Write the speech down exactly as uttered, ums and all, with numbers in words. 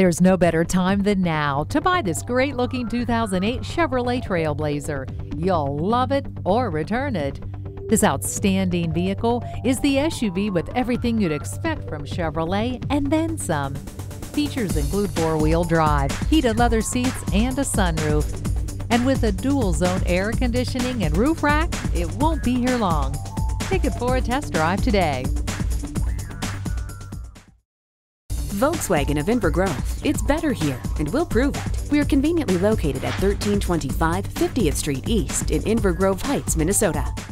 There's no better time than now to buy this great-looking two thousand eight Chevrolet Trailblazer. You'll love it or return it. This outstanding vehicle is the S U V with everything you'd expect from Chevrolet and then some. Features include four-wheel drive, heated leather seats, and a sunroof. And with a dual-zone air conditioning and roof rack, it won't be here long. Take it for a test drive today. Volkswagen of Inver Grove. It's better here, and we'll prove it. We are conveniently located at thirteen twenty-five fiftieth Street East in Inver Grove Heights, Minnesota.